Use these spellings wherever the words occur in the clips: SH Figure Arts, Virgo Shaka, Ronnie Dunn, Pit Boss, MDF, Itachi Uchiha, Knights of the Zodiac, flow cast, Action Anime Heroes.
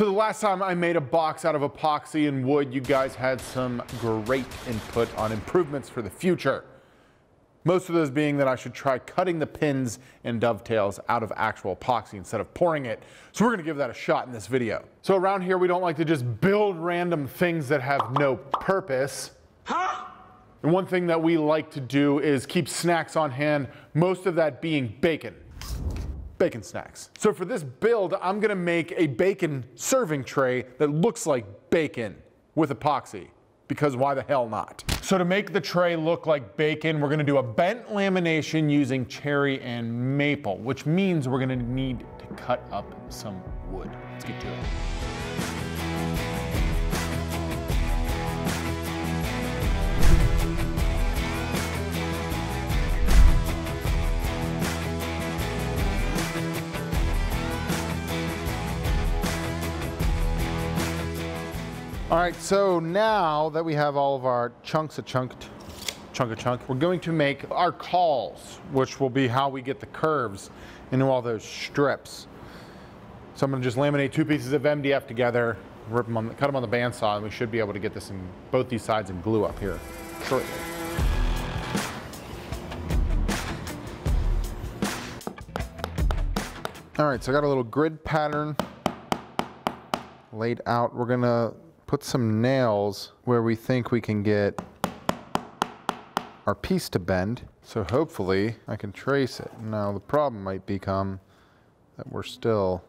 So the last time I made a box out of epoxy and wood, you guys had some great input on improvements for the future. Most of those being that I should try cutting the pins and dovetails out of actual epoxy instead of pouring it. So we're gonna give that a shot in this video. So around here, we don't like to just build random things that have no purpose. And one thing that we like to do is keep snacks on hand, most of that being bacon. Bacon snacks. So for this build, I'm gonna make a bacon serving tray that looks like bacon with epoxy, because why the hell not? So to make the tray look like bacon, we're gonna do a bent lamination using cherry and maple, which means we're gonna need to cut up some wood. Let's get to it. All right, so now that we have all of our chunk, we're going to make our cauls, which will be how we get the curves into all those strips. So I'm gonna just laminate two pieces of MDF together, rip them on, cut them on the bandsaw, and we should be able to get this in both these sides and glue up here shortly. All right, so I got a little grid pattern laid out. We're gonna put some nails where we think we can get our piece to bend. So hopefully I can trace it. Now the problem might become that we're still,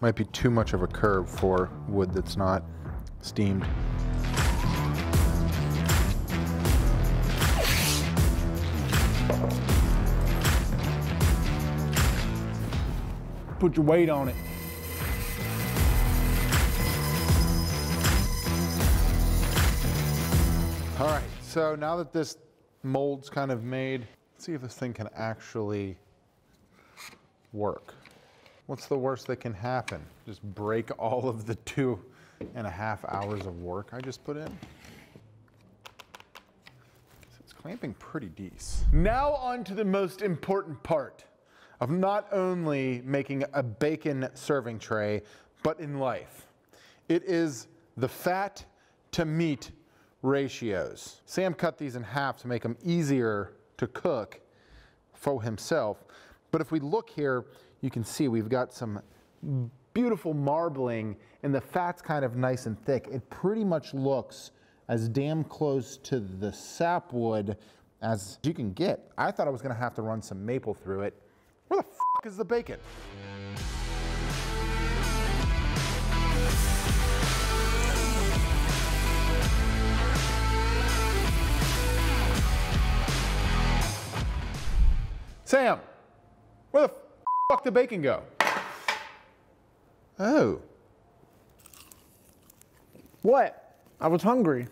might be too much of a curve for wood that's not steamed. Put your weight on it. All right, so now that this mold's kind of made, let's see if this thing can actually work. What's the worst that can happen? Just break all of the 2.5 hours of work I just put in. So it's clamping pretty decent. Now on to the most important part of not only making a bacon serving tray, but in life. It is the fat to meat ratios. Sam cut these in half to make them easier to cook for himself. But if we look here, you can see we've got some beautiful marbling and the fat's kind of nice and thick. It pretty much looks as damn close to the sapwood as you can get. I thought I was gonna have to run some maple through it. Where the fuck is the bacon? Sam, where the fuck did the bacon go? Oh. What? I was hungry.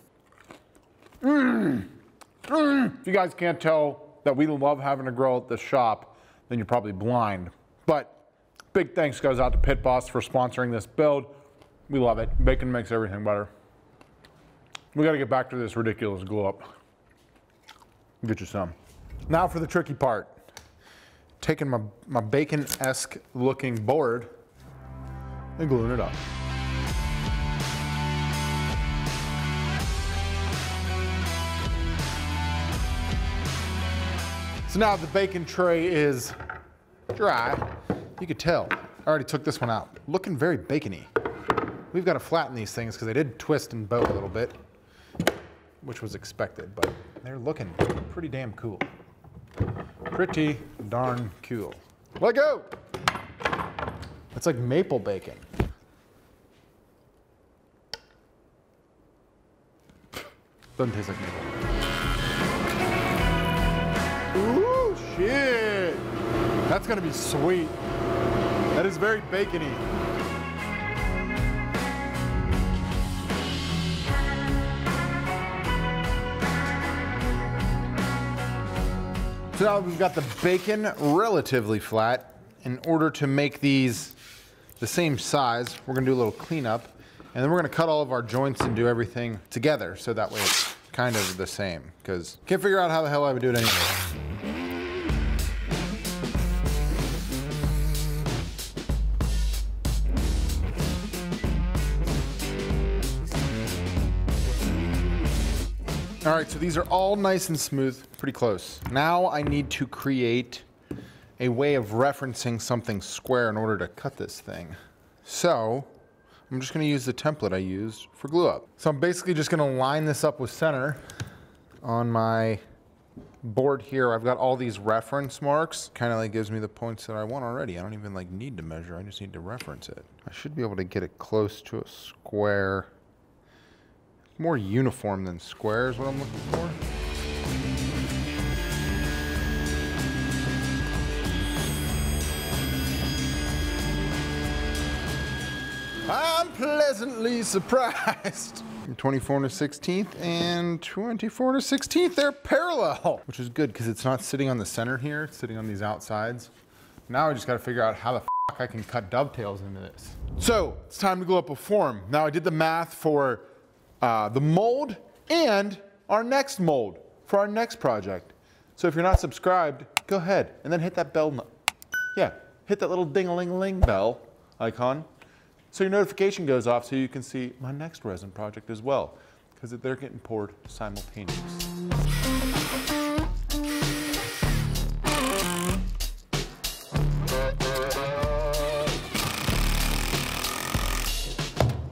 If you guys can't tell that we love having a grill at this shop, then you're probably blind. But big thanks goes out to Pit Boss for sponsoring this build. We love it. Bacon makes everything better. We gotta get back to this ridiculous glue up. Get you some. Now for the tricky part. Taking my bacon-esque looking board and gluing it up. So now the bacon tray is dry. You could tell. I already took this one out. Looking very bacony. We've got to flatten these things because they did twist and bow a little bit, which was expected, but they're looking pretty damn cool. Pretty darn cool. Let go! It's like maple bacon. Doesn't taste like maple. Ooh, shit! That's gonna be sweet. That is very bacony. So now we've got the bacon relatively flat. In order to make these the same size, we're gonna do a little cleanup, and then we're gonna cut all of our joints and do everything together, so that way it's kind of the same, because can't figure out how the hell I would do it anyway. All right, so these are all nice and smooth, pretty close. Now I need to create a way of referencing something square in order to cut this thing. So I'm just gonna use the template I used for glue up. So I'm basically just gonna line this up with center on my board here. I've got all these reference marks. Kind of like gives me the points that I want already. I don't even like need to measure, I just need to reference it. I should be able to get it close to a square. More uniform than square is what I'm looking for. I'm pleasantly surprised. 24 1/16 and 24 1/16, they're parallel. Which is good, because it's not sitting on the center here, it's sitting on these outsides. Now I just gotta figure out how the fuck I can cut dovetails into this. So, it's time to glue up a form. Now I did the math for the mold and our next mold for our next project. So if you're not subscribed, go ahead and then hit that bell. Yeah, hit that little ding-a-ling-a-ling bell icon so your notification goes off so you can see my next resin project as well, because they're getting poured simultaneously.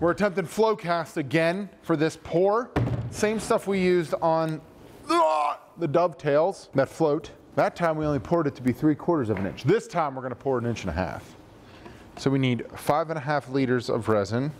We're attempting flow cast again for this pour. Same stuff we used on the dovetails that float. That time we only poured it to be 3/4 of an inch. This time we're gonna pour 1.5 inches. So we need 5.5 liters of resin.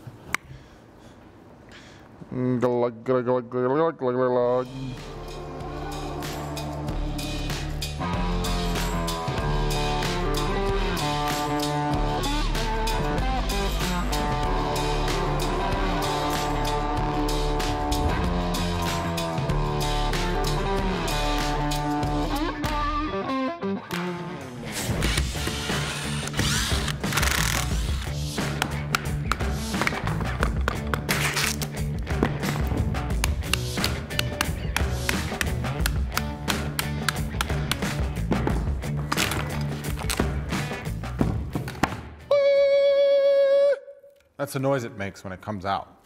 That's the noise it makes when it comes out.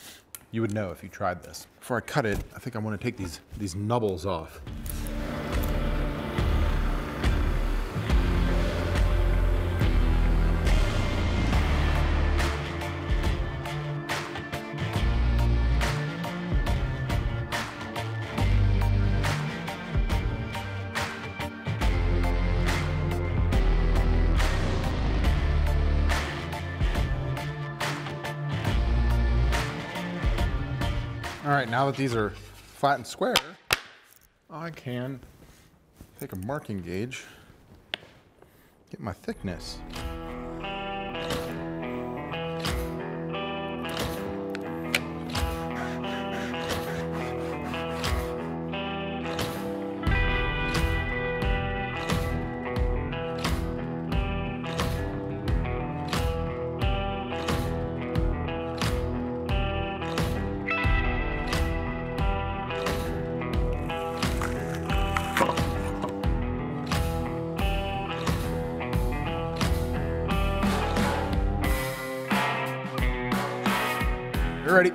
You would know if you tried this. Before I cut it, I think I want to take these nubbles off. All right, now that these are flat and square, I can take a marking gauge, get my thickness. Ready.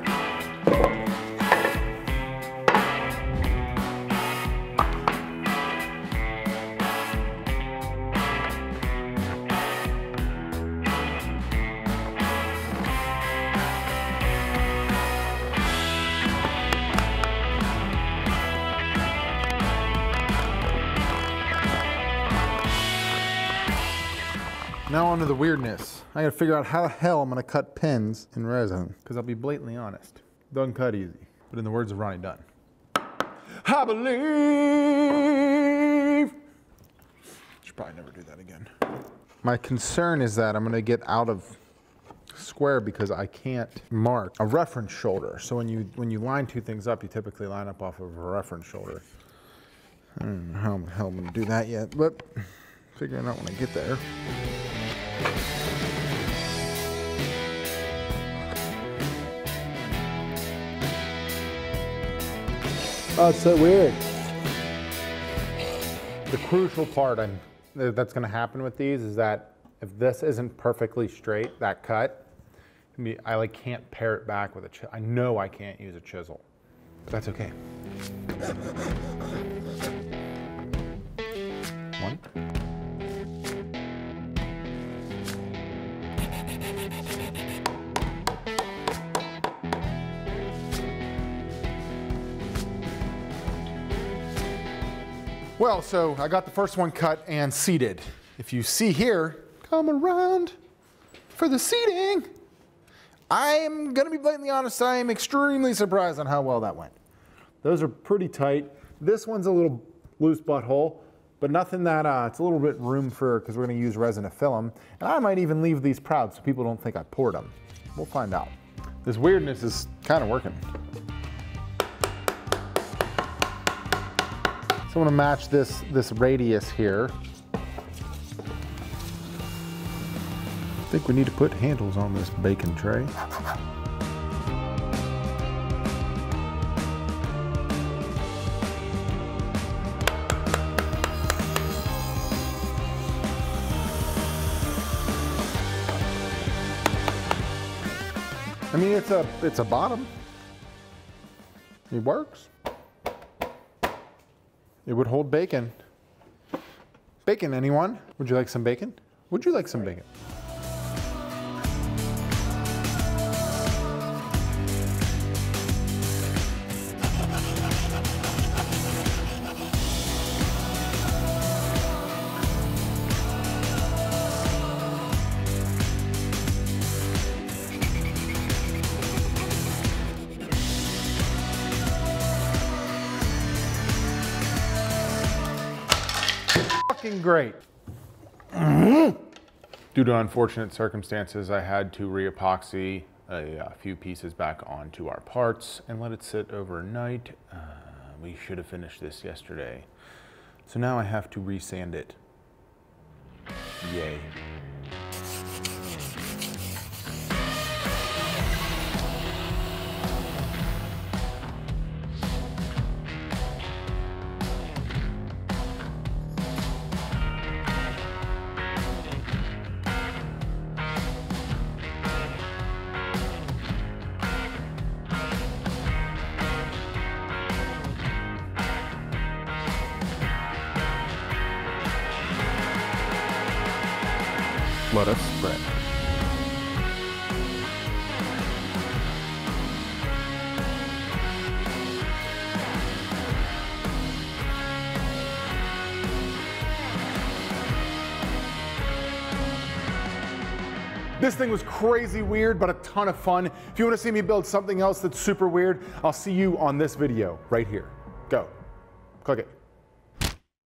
Now onto the weirdness. I gotta figure out how the hell I'm gonna cut pins in resin. Because I'll be blatantly honest, don't cut easy. But in the words of Ronnie Dunn, I believe. Should probably never do that again. My concern is that I'm gonna get out of square because I can't mark a reference shoulder. So when you line two things up, you typically line up off of a reference shoulder. I don't know how the hell I'm gonna do that yet, but figuring out when I get there. Oh, it's so weird. The crucial part that's gonna happen with these is that if this isn't perfectly straight, that cut, I like can't pare it back with a chisel. I know I can't use a chisel, but that's okay. One. Well, so I got the first one cut and seated. If you see here, come around for the seating. I'm gonna be blatantly honest, I am extremely surprised on how well that went. Those are pretty tight. This one's a little loose butthole, but nothing that, it's a little bit room for, because we're gonna use resin to fill them. And I might even leave these proud so people don't think I poured them. We'll find out. This weirdness is kind of working. So I'm gonna match this radius here. I think we need to put handles on this bacon tray. I mean, it's a bottom. It works. It would hold bacon. Bacon, anyone? Would you like some bacon? Would you like some bacon? Great. Due to unfortunate circumstances, I had to re-epoxy a few pieces back onto our parts and let it sit overnight. We should have finished this yesterday. So now I have to resand it. Yay. Let us spread. This thing was crazy weird, but a ton of fun. If you want to see me build something else that's super weird, I'll see you on this video right here. Go. Click it.